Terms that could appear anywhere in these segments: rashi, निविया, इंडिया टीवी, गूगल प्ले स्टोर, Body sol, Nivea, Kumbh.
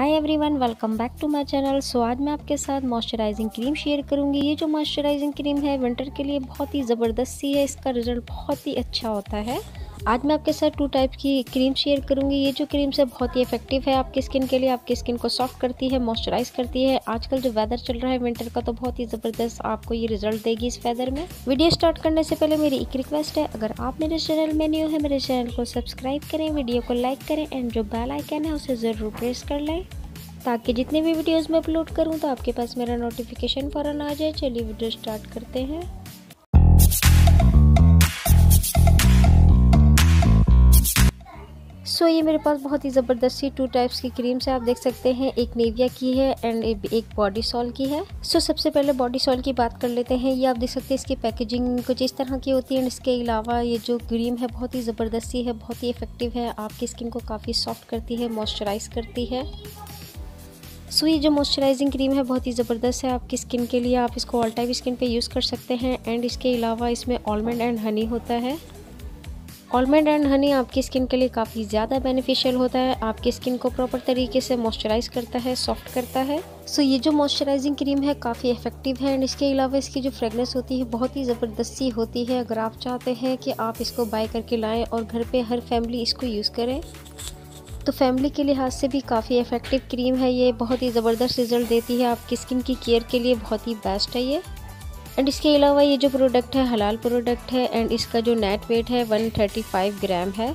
Hi everyone, welcome back to my channel. So आज मैं आपके साथ मॉइस्चराइजिंग क्रीम शेयर करूंगी। ये जो मॉइस्चराइजिंग क्रीम है विंटर के लिए बहुत ही ज़बरदस्त सी है, इसका रिज़ल्ट बहुत ही अच्छा होता है। आज मैं आपके साथ 2 टाइप की क्रीम शेयर करूंगी। ये जो क्रीम्स है बहुत ही इफेक्टिव है आपकी स्किन के लिए, आपकी स्किन को सॉफ्ट करती है, मॉइस्चराइज करती है। आजकल जो वेदर चल रहा है विंटर का, तो बहुत ही ज़बरदस्त आपको ये रिजल्ट देगी इस वेदर में। वीडियो स्टार्ट करने से पहले मेरी एक रिक्वेस्ट है, अगर आप मेरे चैनल में न्यू है, मेरे चैनल को सब्सक्राइब करें, वीडियो को लाइक करें एंड जो बेल आइकन है उसे ज़रूर प्रेस कर लें, ताकि जितने भी वीडियोज़ में अपलोड करूँ तो आपके पास मेरा नोटिफिकेशन फ़ौरन आ जाए। चलिए वीडियो स्टार्ट करते हैं। सो ये मेरे पास बहुत ही ज़बरदस्त सी 2 टाइप्स की क्रीम्स है, आप देख सकते हैं। एक निविया की है एंड एक बॉडी सोल की है। सो सबसे पहले बॉडी सोल की बात कर लेते हैं। ये आप देख सकते हैं, इसकी पैकेजिंग कुछ इस तरह की होती है एंड इसके अलावा ये जो क्रीम है बहुत ही ज़बरदस्त सी है, बहुत ही इफेक्टिव है, आपकी स्किन को काफ़ी सॉफ्ट करती है, मॉइस्चराइज करती है। सो ये जो मॉइस्चराइजिंग क्रीम है बहुत ही ज़बरदस्त है आपकी स्किन के लिए, आप इसको ऑल टाइप स्किन पर यूज़ कर सकते हैं। एंड इसके अलावा इसमें आलमंड एंड हनी होता है। आलमंड एंड हनी आपकी स्किन के लिए काफ़ी ज़्यादा बेनिफिशियल होता है, आपकी स्किन को प्रॉपर तरीके से मॉइस्चराइज करता है, सॉफ्ट करता है। सो ये जो मॉइस्चराइजिंग क्रीम है काफ़ी इफेक्टिव है एंड इसके अलावा इसकी जो फ्रेगनेंस होती है बहुत ही ज़बरदस्ती होती है। अगर आप चाहते हैं कि आप इसको बाय करके लाएं और घर पे हर फैमिली इसको यूज़ करें, तो फैमिली के लिहाज से भी काफ़ी इफेक्टिव क्रीम है। ये बहुत ही ज़बरदस्त रिजल्ट देती है, आपकी स्किन की केयर के लिए बहुत ही बेस्ट है ये। एंड इसके अलावा ये जो प्रोडक्ट है हलाल प्रोडक्ट है एंड इसका जो नेट वेट है 135 ग्राम है।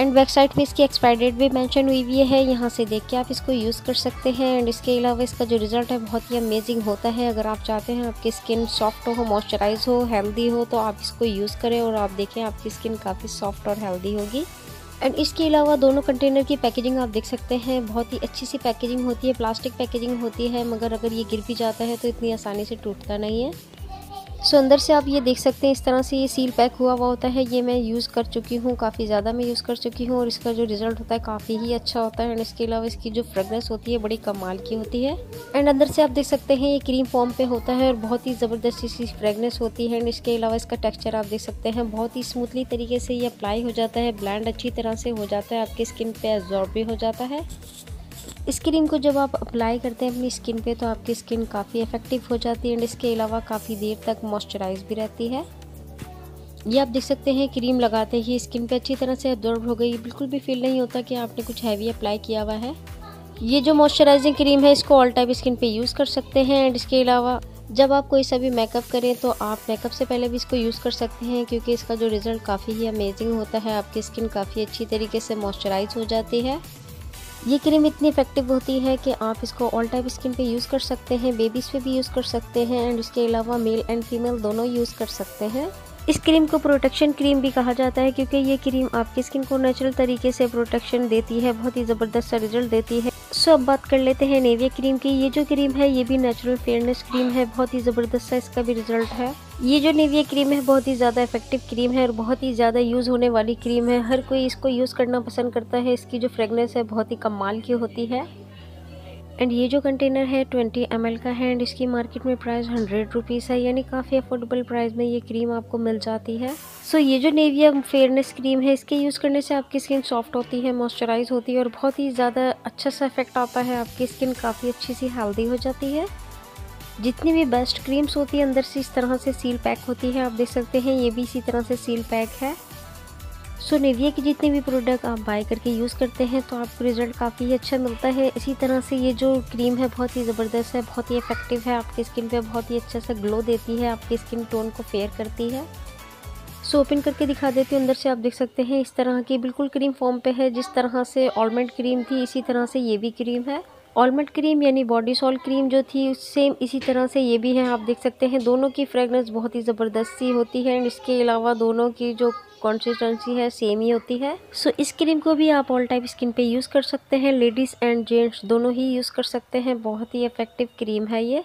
एंड वेबसाइट पे इसकी एक्सपायरी डेट भी मेंशन हुई हुई है, यहाँ से देख के आप इसको यूज़ कर सकते हैं। एंड इसके अलावा इसका जो रिज़ल्ट है बहुत ही अमेजिंग होता है। अगर आप चाहते हैं आपकी स्किन सॉफ्ट हो, मॉइस्चराइज हो, हेल्दी हो, तो आप इसको यूज़ करें और आप देखें आपकी स्किन काफ़ी सॉफ्ट और हेल्दी होगी। एंड इसके अलावा दोनों कंटेनर की पैकेजिंग आप देख सकते हैं, बहुत ही अच्छी सी पैकेजिंग होती है, प्लास्टिक पैकेजिंग होती है, मगर अगर ये गिर भी जाता है तो इतनी आसानी से टूटता नहीं है। सो अंदर से आप ये देख सकते हैं इस तरह से ये सील पैक हुआ हुआ होता है। ये मैं यूज़ कर चुकी हूँ, काफ़ी ज़्यादा मैं यूज़ कर चुकी हूँ और इसका जो रिज़ल्ट होता है काफ़ी ही अच्छा होता है। एंड इसके अलावा इसकी जो फ्रेगनेंस होती है बड़ी कमाल की होती है। एंड अंदर से आप देख सकते हैं ये क्रीम फॉर्म पे होता है और बहुत ही ज़बरदस्त इसकी फ्रेगनेंस होती है। एंड इसके अलावा इसका टेक्स्चर आप देख सकते हैं, बहुत ही स्मूथली तरीके से ये अप्लाई हो जाता है, ब्लेंड अच्छी तरह से हो जाता है, आपकी स्किन पर एब्जॉर्ब भी हो जाता है। इस क्रीम को जब आप अप्लाई करते हैं अपनी स्किन पे तो आपकी स्किन काफ़ी इफेक्टिव हो जाती है एंड इसके अलावा काफ़ी देर तक मॉइस्चराइज भी रहती है। ये आप देख सकते हैं क्रीम लगाते ही स्किन पे अच्छी तरह से एब्जॉर्ब हो गई, बिल्कुल भी फील नहीं होता कि आपने कुछ हैवी अप्लाई किया हुआ है। ये जो मॉइस्चराइजिंग क्रीम है इसको ऑल टाइप स्किन पे यूज़ कर सकते हैं। एंड इसके अलावा जब आप कोई सा भी मेकअप करें तो आप मेकअप से पहले भी इसको यूज़ कर सकते हैं, क्योंकि इसका जो रिज़ल्ट काफ़ी ही अमेजिंग होता है, आपकी स्किन काफ़ी अच्छी तरीके से मॉइस्चराइज हो जाती है। ये क्रीम इतनी इफेक्टिव होती है कि आप इसको ऑल टाइप स्किन पे यूज़ कर सकते हैं, बेबीज़ पे भी यूज़ कर सकते हैं एंड इसके अलावा मेल एंड फीमेल दोनों यूज़ कर सकते हैं। इस क्रीम को प्रोटेक्शन क्रीम भी कहा जाता है, क्योंकि ये क्रीम आपकी स्किन को नेचुरल तरीके से प्रोटेक्शन देती है, बहुत ही ज़बरदस्त रिजल्ट देती है। सो अब बात कर लेते हैं निविया क्रीम की। ये जो क्रीम है ये भी नेचुरल फेयरनेस क्रीम है, बहुत ही ज़बरदस्त सा इसका भी रिजल्ट है। ये जो निविया क्रीम है बहुत ही ज़्यादा इफेक्टिव क्रीम है और बहुत ही ज़्यादा यूज़ होने वाली क्रीम है, हर कोई इसको यूज़ करना पसंद करता है। इसकी जो फ्रेगनेंस है बहुत ही कमाल की होती है। एंड ये जो कंटेनर है 20 ml का है एंड इसकी मार्केट में प्राइस 100 रुपीज़ है, यानी काफ़ी अफोर्डेबल प्राइस में ये क्रीम आपको मिल जाती है। सो ये जो निविया फेयरनेस क्रीम है इसके यूज़ करने से आपकी स्किन सॉफ्ट होती है, मॉइस्चराइज होती है और बहुत ही ज़्यादा अच्छा सा इफेक्ट आता है, आपकी स्किन काफ़ी अच्छी सी हेल्दी हो जाती है। जितनी भी बेस्ट क्रीम्स होती है अंदर से इस तरह से सील पैक होती है, आप देख सकते हैं ये भी इसी तरह से सील पैक है। सो निविया के जितने भी प्रोडक्ट आप बाय करके यूज़ करते हैं तो आपको रिज़ल्ट काफ़ी अच्छा मिलता है। इसी तरह से ये जो क्रीम है बहुत ही ज़बरदस्त है, बहुत ही इफेक्टिव है, आपकी स्किन पे बहुत ही अच्छा सा ग्लो देती है, आपकी स्किन टोन को फेयर करती है। सो ओपन करके दिखा देती हूँ, अंदर से आप देख सकते हैं इस तरह की बिल्कुल क्रीम फॉर्म पे है। जिस तरह से आलमंड क्रीम थी इसी तरह से ये भी क्रीम है। आलमंड क्रीम यानी बॉडी सोल क्रीम जो थी सेम इसी तरह से ये भी है, आप देख सकते हैं। दोनों की फ्रेगनेंस बहुत ही ज़बरदस्त सी होती है एंड इसके अलावा दोनों की जो कंसिस्टेंसी है सेम ही होती है। सो इस क्रीम को भी आप ऑल टाइप स्किन पे यूज़ कर सकते हैं, लेडीज़ एंड जेंट्स दोनों ही यूज़ कर सकते हैं, बहुत ही इफेक्टिव क्रीम है ये।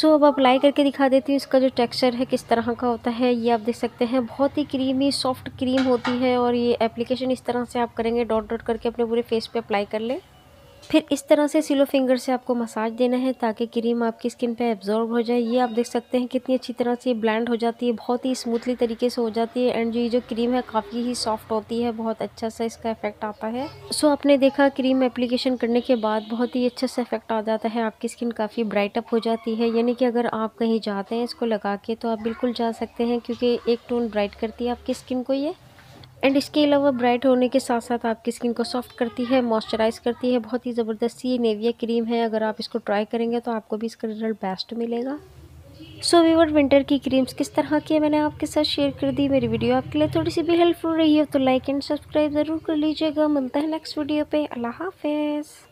सो अब अप्लाई करके दिखा देती हूँ इसका जो टेक्सचर है किस तरह का होता है। ये आप देख सकते हैं बहुत ही क्रीमी सॉफ्ट क्रीम होती है और ये एप्लीकेशन इस तरह से आप करेंगे, डॉट डॉट करके अपने पूरे फेस पर अप्लाई कर लें। फिर इस तरह से सिलो फिंगर से आपको मसाज देना है ताकि क्रीम आपकी स्किन पे एब्जॉर्ब हो जाए। ये आप देख सकते हैं कितनी अच्छी तरह से ब्लेंड हो जाती है, बहुत ही स्मूथली तरीके से हो जाती है। एंड ये जो क्रीम है काफ़ी ही सॉफ्ट होती है, बहुत अच्छा सा इसका इफेक्ट आता है। सो आपने देखा क्रीम एप्लीकेशन करने के बाद बहुत ही अच्छा सा इफेक्ट आ जाता है, आपकी स्किन काफ़ी ब्राइट अप हो जाती है। यानी कि अगर आप कहीं जाते हैं इसको लगा के तो आप बिल्कुल जा सकते हैं, क्योंकि एक टोन ब्राइट करती है आपकी स्किन को ये। एंड इसके अलावा ब्राइट होने के साथ साथ आपकी स्किन को सॉफ्ट करती है, मॉइस्चराइज़ करती है। बहुत ही ज़बरदस्त ये नेविया क्रीम है, अगर आप इसको ट्राई करेंगे तो आपको भी इसका रिजल्ट बेस्ट मिलेगा। सो व्यूअर्स, विंटर की क्रीम्स किस तरह की मैंने आपके साथ शेयर कर दी। मेरी वीडियो आपके लिए थोड़ी सी भी हेल्पफुल रही हो तो लाइक एंड सब्सक्राइब ज़रूर कर लीजिएगा। मिलता है नेक्स्ट वीडियो पे। अल्लाह हाफिज़।